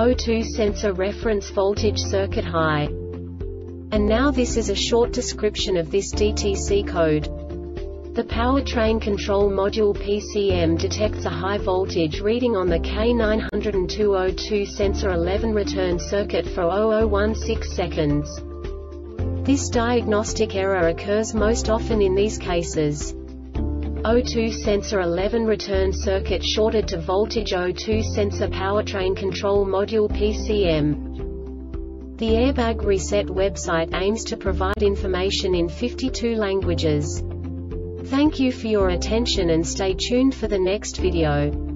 O2 sensor reference voltage circuit high. And now this is a short description of this DTC code. The powertrain control module PCM detects a high voltage reading on the K902 O2 sensor 11 return circuit for 0016 seconds. This diagnostic error occurs most often in these cases. O2 sensor 11 return circuit shorted to voltage. O2 sensor powertrain control module PCM. The Airbag Reset website aims to provide information in 52 languages. Thank you for your attention and stay tuned for the next video.